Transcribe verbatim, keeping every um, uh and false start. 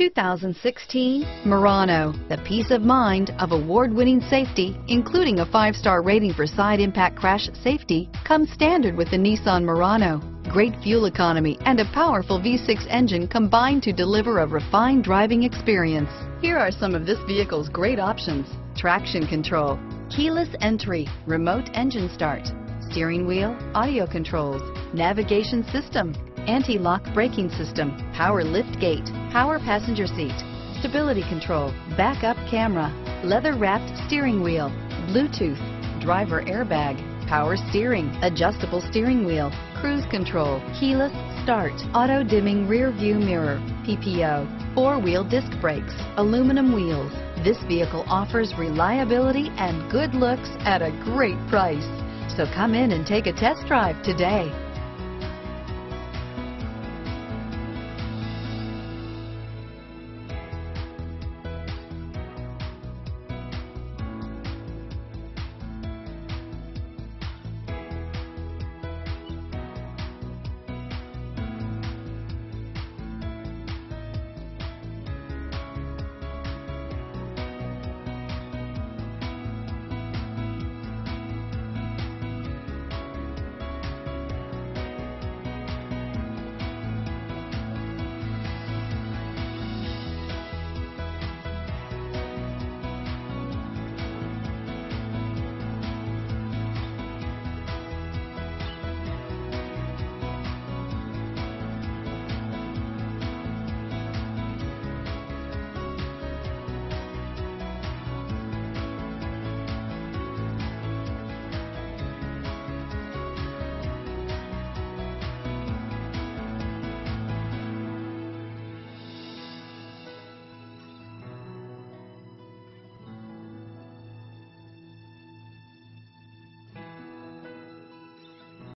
two thousand sixteen Murano, the peace of mind of award-winning safety, including a five-star rating for side impact crash safety, comes standard with the Nissan Murano. Great fuel economy and a powerful V six engine combine to deliver a refined driving experience. Here are some of this vehicle's great options: traction control, keyless entry, remote engine start, steering wheel audio controls, navigation system, anti-lock braking system, power lift gate, power passenger seat, stability control, backup camera, leather-wrapped steering wheel, Bluetooth, driver airbag, power steering, adjustable steering wheel, cruise control, keyless start, auto-dimming rear-view mirror, P P O, four-wheel disc brakes, aluminum wheels. This vehicle offers reliability and good looks at a great price. So come in and take a test drive today.